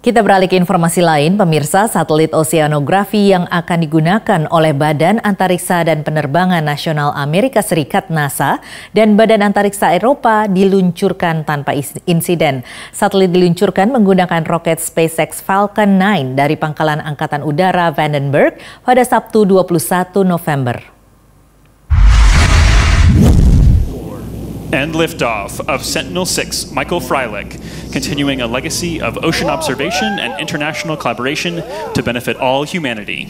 Kita beralih ke informasi lain, pemirsa. Satelit oseanografi yang akan digunakan oleh Badan Antariksa dan Penerbangan Nasional Amerika Serikat (NASA) dan Badan Antariksa Eropa diluncurkan tanpa insiden. Satelit diluncurkan menggunakan roket SpaceX Falcon 9 dari Pangkalan Angkatan Udara Vandenberg pada Sabtu 21 November. And liftoff of Sentinel-6 Michael Freilich, continuing a legacy of ocean observation and international collaboration to benefit all humanity.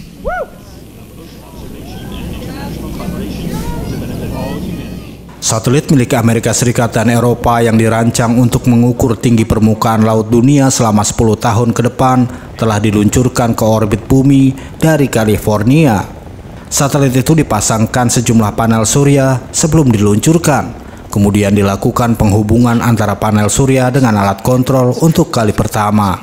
Satelit milik Amerika Serikat dan Eropa yang dirancang untuk mengukur tinggi permukaan laut dunia selama 10 tahun ke depan telah diluncurkan ke orbit bumi dari California. Satelit itu dipasangkan sejumlah panel surya sebelum diluncurkan. Kemudian dilakukan penghubungan antara panel surya dengan alat kontrol untuk kali pertama.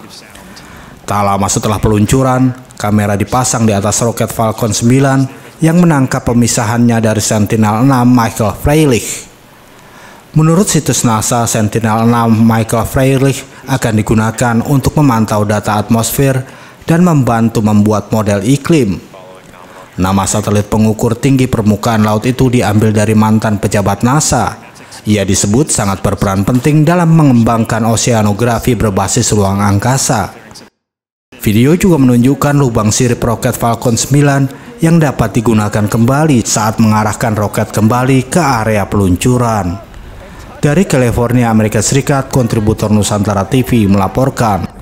Tak lama setelah peluncuran, kamera dipasang di atas roket Falcon 9 yang menangkap pemisahannya dari Sentinel-6 Michael Freilich. Menurut situs NASA, Sentinel-6 Michael Freilich akan digunakan untuk memantau data atmosfer dan membantu membuat model iklim. Nama satelit pengukur tinggi permukaan laut itu diambil dari mantan pejabat NASA. Ia disebut sangat berperan penting dalam mengembangkan oseanografi berbasis ruang angkasa. Video juga menunjukkan lubang sirip roket Falcon 9 yang dapat digunakan kembali saat mengarahkan roket kembali ke area peluncuran. Dari California, Amerika Serikat, kontributor Nusantara TV melaporkan.